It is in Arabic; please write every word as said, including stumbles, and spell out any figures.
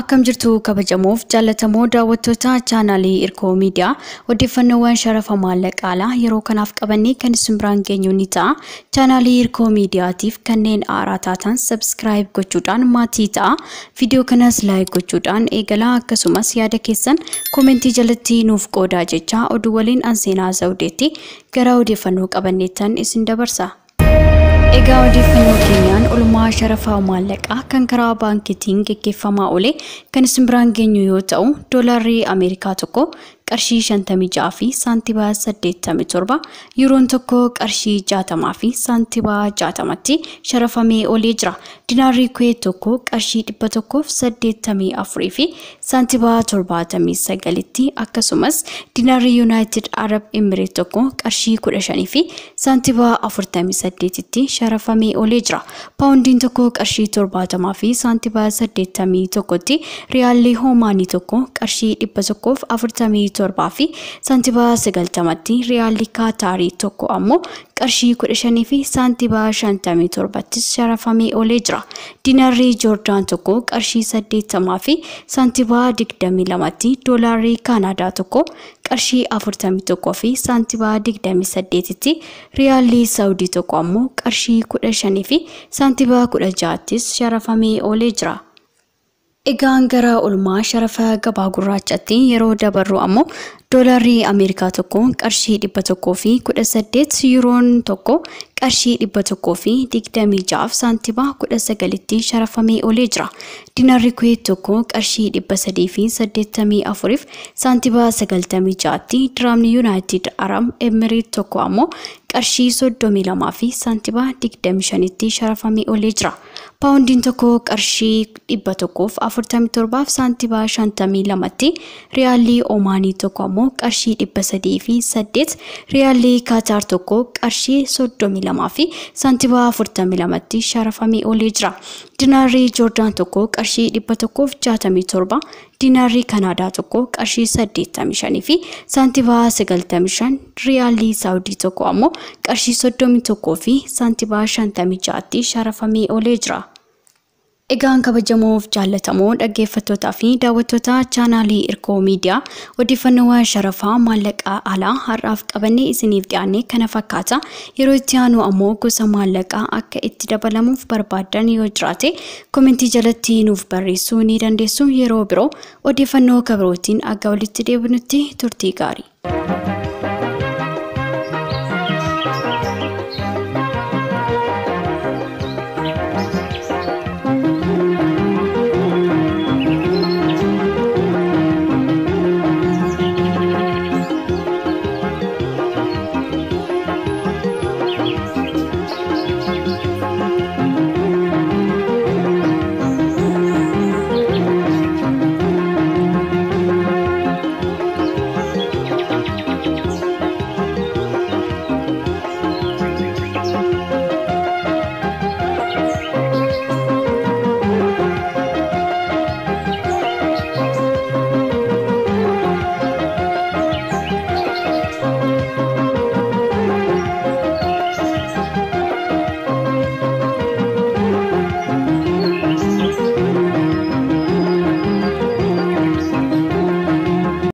أكم جرتو كبجموف جالة مودا وتوتا تشانالي إيركو ميديا ودفنوان شرف مالك على يرو كناف كبني كان سمبران جنيونيتا تشانالي إيركو ميديا تيف كنين آراتاتان سبسكرايب كوتشودان ماتيتا فيديو كناس لايك كوتشودان إيجلا كسوماس يادا كيسن كومنتي جالتي نوف كودا جيتشا ودولين أنزينا زوديتي كراو دفنو كبنيتان إسن دبرسا إيجاو دفنو كينيان أولما شرفا مالك أكن كرا بانكتين كيفما أولي كان سمبران جنيوتاو دولاري أمريكا توكو كأرشي شنتمي جافي سانتيبا سديت تمي توربا يورون توكو كأرشي جاتا مافي سانتيبا جاتا ماتي شرفا مي أولي جرا ديناري كوي توكو كأرشي دبتوكو سديت تمي أفريفي سانتيبا توربا تمي سجلتي أكاسومس ديناري يونايتد عرب إميريت توكو كأرشي كورشاني في سانتيبا أفرتمي سديتتي شرفا مي أولي جرا باوندين توكو كأرشي توربا تمافي سانتيبا سديت تمي توكوتي ريالي هوماني توكو كأرشي دبتوكو أفرتمي توربافي سانتيبا سجلتمتي ريالي كاتاري توكو أمو كأرشي كورشاني في سانتيبا شنتمي تورباتي شرفامي أوليجرا ديناري جوردان توكو كأرشي سدي تمافي سانتيبا ديكدامي لماتي دولاري كندا توكو كأرشي أفرتمي توكو في سانتيبا ديكدامي سديتي ريالي سعودي توكو أمو كأرشي كورشاني في سانتيبا كورجاتي شرفامي أوليجرا إيجان غرا أولما شرفا غبا غراتشاتين يرو دبرو أمو دولاري أمريكا توكو كأرشي دبتوكو في كودا سديت يورون توكو كأرشي دبتوكو في ديكدامي جاف سانتيبا كودا سجلتي شرفامي أوليجرا ديناري كوي توكو كأرشي دبسدي في سديتامي أفريف سانتيبا سجلتامي جاتي درامني يونايتد عرب إميريت توكو أمو كأرشي سودومي لمافي سانتيبا ديكدامي شانيتي شرفامي أوليجرا باوندين توكو كأرشي دبتوكو في أفرتامي توربا في سانتيبا شانتامي لماتي ريالي أوماني توكو أمو كأرشي دبسدي في سديت ريالي كاتار توكو كأرشي سودومي لمافي سانتيبا أفرتامي لماتي شرفامي أوليجرا ديناري جوردان توكو كأرشي دبتوكو في جاتامي توربا ديناري كندا توكو كأرشي سديتامي شاني في سانتيبا سجلتامي شان ريالي سعودي توكو أمو كأرشي سودومي توكو في سانتيبا شانتامي جاتي شرفامي أوليجرا إيجان كبجموف جالة أمود أجيفتو تافي داوتو تا تشانالي إيركو ميديا ودفنوا شرفا مالك أعلا هراف كبني إسنيف دياني كنفاكاتا يروتيانو أموكو سمالك أكا اتدابلمو في بربادان يوجراتي كومنتي جالتي نوف بريسو نيران ديسو يروبرو ودفنوا كبروتين أقاولي تدبنتي تورتيغاري.